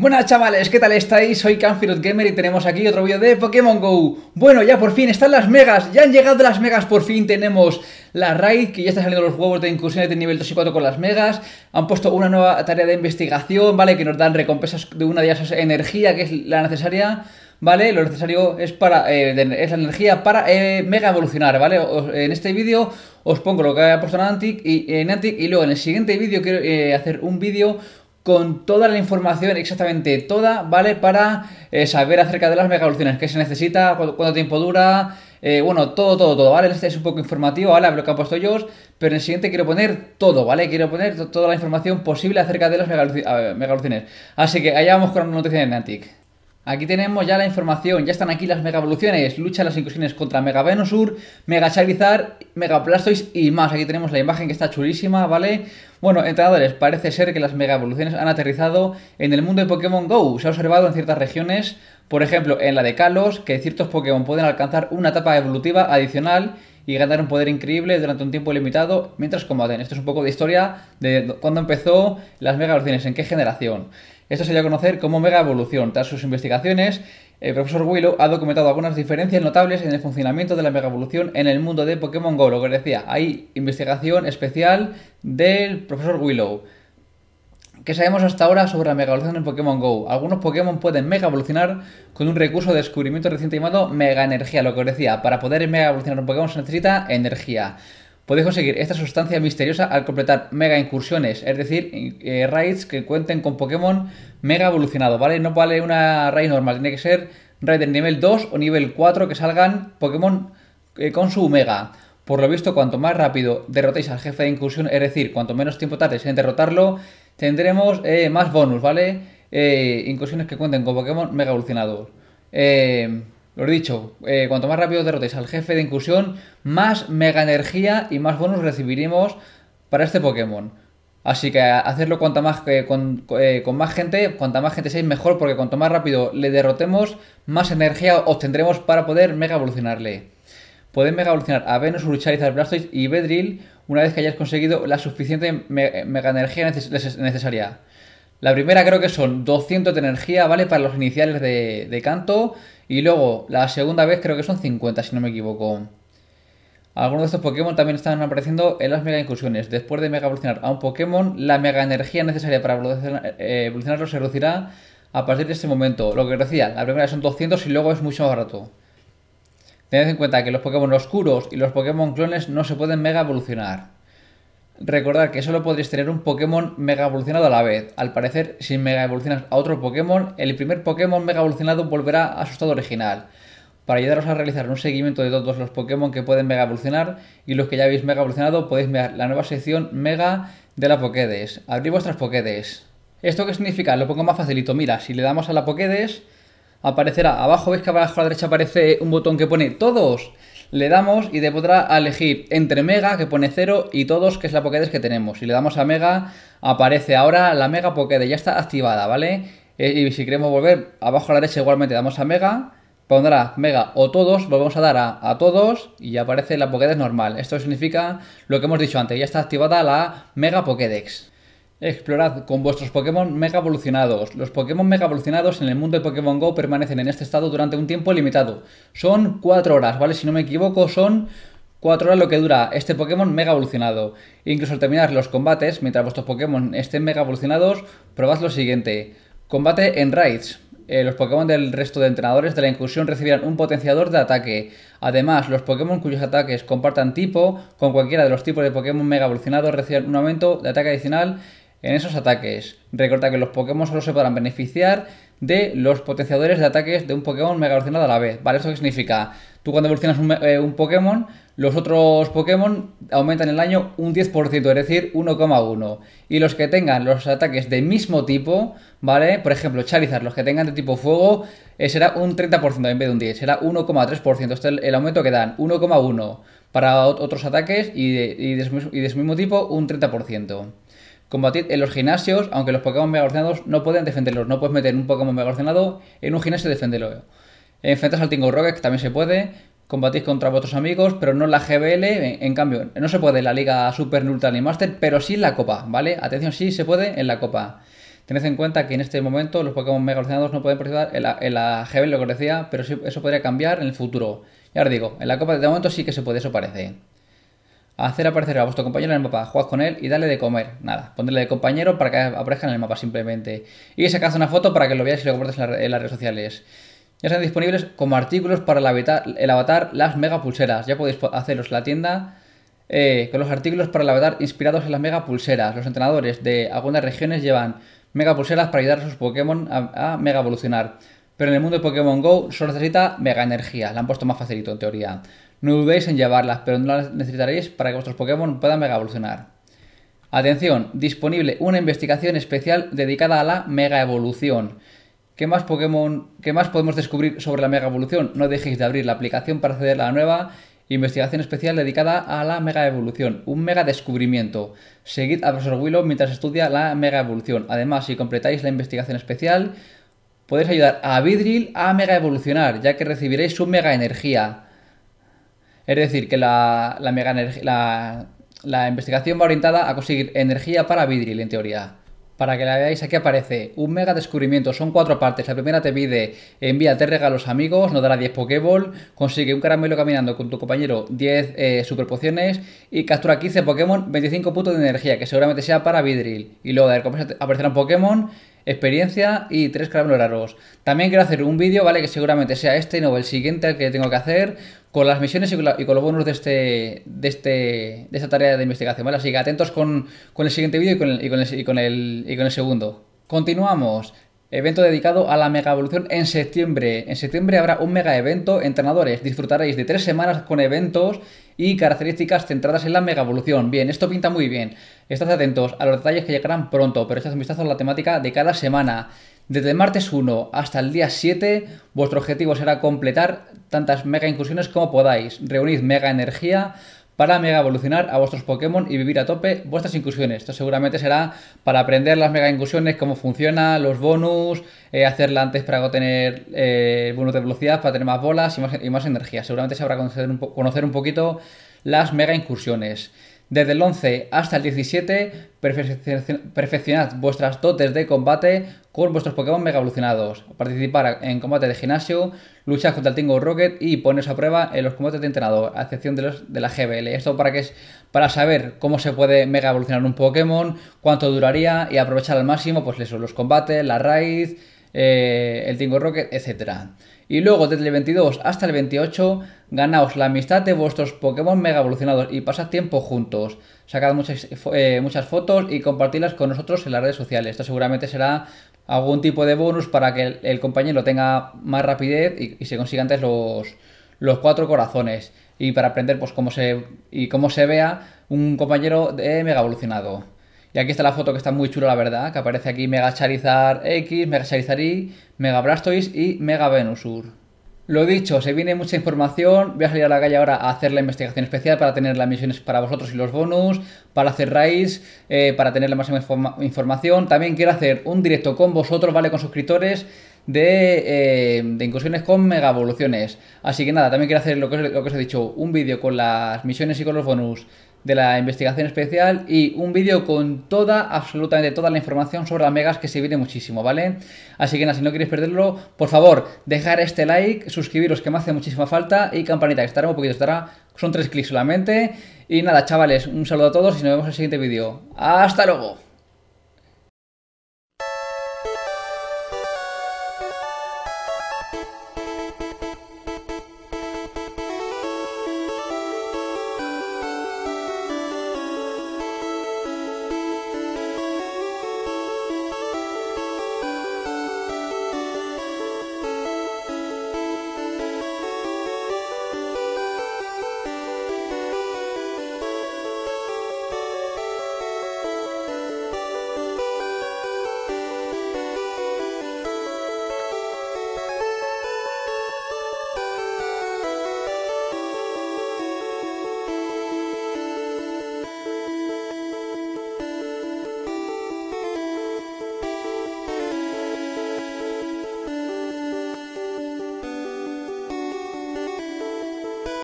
Buenas chavales, ¿qué tal estáis? Soy Canfirot Gamer y tenemos aquí otro vídeo de Pokémon GO. Bueno, ya por fin están las megas, ya han llegado las megas, por fin tenemos la raid, que ya está saliendo los huevos de incursiones de nivel 2 y 4 con las megas. Han puesto una nueva tarea de investigación, ¿vale? Que nos dan recompensas de una de esas energía, que es la necesaria, ¿vale? Lo necesario es para es la energía para mega evolucionar, ¿vale? En este vídeo os pongo lo que ha puesto Niantic y luego en el siguiente vídeo quiero hacer un vídeo con toda la información, exactamente toda, ¿vale? Para saber acerca de las mega evoluciones, qué se necesita, cuánto tiempo dura, bueno, todo, ¿vale? Este es un poco informativo, ¿vale? Lo que han puesto ellos, pero en el siguiente quiero poner todo, ¿vale? Quiero poner toda la información posible acerca de las mega evoluciones. Así que allá vamos con una noticia de Niantic. Aquí tenemos ya la información, ya están aquí las mega evoluciones, luchan las incursiones contra Mega Venusaur, Mega Charizard, Mega Blastoise y más. Aquí tenemos la imagen que está chulísima, ¿vale? Bueno, entrenadores, parece ser que las mega evoluciones han aterrizado en el mundo de Pokémon GO. Se ha observado en ciertas regiones, por ejemplo en la de Kalos, que ciertos Pokémon pueden alcanzar una etapa evolutiva adicional y ganar un poder increíble durante un tiempo limitado mientras combaten. Esto es un poco de historia de cuándo empezó las mega evoluciones, en qué generación. Esto se dio a conocer como Mega Evolución. Tras sus investigaciones, el profesor Willow ha documentado algunas diferencias notables en el funcionamiento de la Mega Evolución en el mundo de Pokémon GO. Lo que decía, hay investigación especial del profesor Willow. ¿Qué sabemos hasta ahora sobre la Mega Evolución en Pokémon GO? Algunos Pokémon pueden Mega Evolucionar con un recurso de descubrimiento reciente llamado Mega Energía. Lo que decía, para poder Mega Evolucionar un Pokémon se necesita energía. Podéis conseguir esta sustancia misteriosa al completar mega incursiones, es decir, raids que cuenten con Pokémon mega evolucionado, ¿vale? No vale una raid normal, tiene que ser raid de nivel 2 o nivel 4 que salgan Pokémon con su mega. Por lo visto, cuanto más rápido derrotéis al jefe de incursión, es decir, cuanto menos tiempo tardéis en derrotarlo, tendremos más bonus, ¿vale? Incursiones que cuenten con Pokémon mega evolucionado. Lo he dicho, cuanto más rápido derrotéis al jefe de incursión, más mega energía y más bonus recibiremos para este Pokémon. Así que hacerlo con más gente, cuanta más gente seáis mejor, porque cuanto más rápido le derrotemos, más energía obtendremos para poder mega evolucionarle. Podéis mega evolucionar a Venusaur, Charizard, Blastoise y Beedrill una vez que hayáis conseguido la suficiente mega energía necesaria. La primera creo que son 200 de energía, ¿vale? Para los iniciales de Kanto. Y luego, la segunda vez creo que son 50, si no me equivoco. Algunos de estos Pokémon también están apareciendo en las mega incursiones. Después de mega evolucionar a un Pokémon, la mega energía necesaria para evolucionarlo se reducirá a partir de este momento. Lo que decía, la primera son 200 y luego es mucho más barato. Tened en cuenta que los Pokémon oscuros y los Pokémon clones no se pueden mega evolucionar. Recordad que solo podréis tener un Pokémon mega evolucionado a la vez. Al parecer, si mega evolucionas a otro Pokémon, el primer Pokémon mega evolucionado volverá a su estado original. Para ayudaros a realizar un seguimiento de todos los Pokémon que pueden mega evolucionar y los que ya habéis mega evolucionado, podéis mirar la nueva sección mega de la Pokédex. Abrid vuestras Pokédex. ¿Esto qué significa? Lo pongo más facilito. Mira, si le damos a la Pokédex, aparecerá abajo, veis que abajo a la derecha aparece un botón que pone todos. Le damos y te podrá elegir entre Mega, que pone 0, y todos, que es la Pokédex que tenemos. Si le damos a Mega, aparece ahora la Mega Pokédex, ya está activada, ¿vale? Y si queremos volver, abajo a la derecha igualmente damos a Mega, pondrá Mega o todos, volvemos a dar a todos y aparece la Pokédex normal. Esto significa lo que hemos dicho antes, ya está activada la Mega Pokédex. Explorad con vuestros Pokémon mega evolucionados. Los Pokémon mega evolucionados en el mundo de Pokémon GO permanecen en este estado durante un tiempo limitado. Son 4 horas, ¿vale? Si no me equivoco, son 4 horas lo que dura este Pokémon mega evolucionado. Incluso al terminar los combates, mientras vuestros Pokémon estén mega evolucionados, probad lo siguiente. Combate en raids. Los Pokémon del resto de entrenadores de la incursión recibirán un potenciador de ataque. Además, los Pokémon cuyos ataques compartan tipo con cualquiera de los tipos de Pokémon mega evolucionados recibirán un aumento de ataque adicional en esos ataques. Recuerda que los Pokémon solo se podrán beneficiar de los potenciadores de ataques de un Pokémon mega evolucionado a la vez, ¿vale? ¿Esto qué significa? Tú cuando evolucionas un Pokémon, los otros Pokémon aumentan el daño un 10%, es decir, 1,1. Y los que tengan los ataques de mismo tipo, ¿vale? Por ejemplo, Charizard, los que tengan de tipo fuego, será un 30% en vez de un 10%, será 1,3%. Este es el aumento que dan, 1,1 para otros ataques y de su mismo tipo, un 30%. Combatid en los gimnasios, aunque los Pokémon mega evolucionados no pueden defenderlos. No puedes meter un Pokémon mega evolucionado en un gimnasio y defenderlo. Enfrentas al Team Rocket, que también se puede. Combatís contra vuestros amigos, pero no en la GBL. En cambio, no se puede en la Liga Super, Ultra ni Master, pero sí en la Copa, ¿vale? Atención, sí se puede en la Copa. Tened en cuenta que en este momento los Pokémon Mega Evolucionados no pueden participar en la GBL, lo que decía, pero sí, eso podría cambiar en el futuro. Ya os digo, en la Copa de momento sí que se puede, eso parece. Hacer aparecer a vuestro compañero en el mapa, jugad con él y dale de comer. Nada, ponerle de compañero para que aparezca en el mapa simplemente. Y sacad una foto para que lo veáis y lo compartáis en las redes sociales. Ya están disponibles como artículos para el avatar las mega pulseras. Ya podéis haceros la tienda con los artículos para el avatar inspirados en las mega pulseras. Los entrenadores de algunas regiones llevan mega pulseras para ayudar a sus Pokémon a mega evolucionar. Pero en el mundo de Pokémon GO solo necesita mega energía. La han puesto más facilito en teoría. No dudéis en llevarlas, pero no las necesitaréis para que vuestros Pokémon puedan mega evolucionar. Atención, disponible una investigación especial dedicada a la mega evolución. ¿Qué más podemos descubrir sobre la mega evolución? No dejéis de abrir la aplicación para acceder a la nueva investigación especial dedicada a la mega evolución. Un mega descubrimiento. Seguid a Profesor Willow mientras estudia la mega evolución. Además, si completáis la investigación especial, podéis ayudar a Beedrill a mega evolucionar, ya que recibiréis su mega energía. Es decir, que la investigación va orientada a conseguir energía para Beedrill, en teoría. Para que la veáis, aquí aparece un mega descubrimiento, son 4 partes. La primera te pide, envía 3 regalos a amigos, nos dará 10 Pokéball, consigue un caramelo caminando con tu compañero, 10 super pociones y captura 15 Pokémon, 25 puntos de energía, que seguramente sea para Beedrill. Y luego de recompensa aparecerán Pokémon, experiencia y 3 caramelos raros. También quiero hacer un vídeo, ¿vale? Que seguramente sea este y no el siguiente al que tengo que hacer, con las misiones y con los bonos de esta tarea de investigación, ¿vale? Así que atentos con el siguiente vídeo y con el segundo. Continuamos. Evento dedicado a la mega evolución en septiembre. En septiembre habrá un mega evento, entrenadores. Disfrutaréis de 3 semanas con eventos y características centradas en la mega evolución. Bien, esto pinta muy bien. Estad atentos a los detalles que llegarán pronto, pero echad un vistazo a la temática de cada semana. Desde el martes 1 hasta el día 7, vuestro objetivo será completar tantas mega incursiones como podáis. Reunid mega energía para mega evolucionar a vuestros Pokémon y vivir a tope vuestras incursiones. Esto seguramente será para aprender las mega incursiones, cómo funciona, los bonus, hacerla antes para obtener bonus de velocidad, para tener más bolas y más energía. Seguramente se habrá conocer un poquito las mega incursiones. Desde el 11 hasta el 17, perfeccionad vuestras dotes de combate con vuestros Pokémon mega evolucionados. Participar en combate de gimnasio, luchar contra el Team Rocket y poneros a prueba en los combates de entrenador, a excepción de la GBL. Esto para saber cómo se puede mega evolucionar un Pokémon, cuánto duraría y aprovechar al máximo pues eso, los combates, la raid, el Team Rocket, etc. Y luego desde el 22 hasta el 28 ganaos la amistad de vuestros Pokémon mega evolucionados y pasad tiempo juntos. Sacad muchas fotos y compartidlas con nosotros en las redes sociales. Esto seguramente será algún tipo de bonus para que el compañero tenga más rapidez y se consiga antes los 4 corazones. Y para aprender pues cómo se vea un compañero de mega evolucionado. Y aquí está la foto que está muy chula, la verdad, que aparece aquí Mega Charizard X, Mega Charizard Y, Mega Blastoise y Mega Venusaur. Lo dicho, se viene mucha información, voy a salir a la calle ahora a hacer la investigación especial para tener las misiones para vosotros y los bonus, para hacer raids, para tener la máxima información. También quiero hacer un directo con vosotros, ¿vale? Con suscriptores de incursiones con mega evoluciones. Así que nada, también quiero hacer lo que os he dicho, un vídeo con las misiones y con los bonus de la investigación especial y un vídeo con toda, absolutamente toda la información sobre las megas, que se viene muchísimo, ¿vale? Así que nada, si no queréis perderlo, por favor, dejar este like, suscribiros que me hace muchísima falta y campanita, que estará un poquito, son 3 clics solamente. Y nada, chavales, un saludo a todos y nos vemos en el siguiente vídeo. ¡Hasta luego!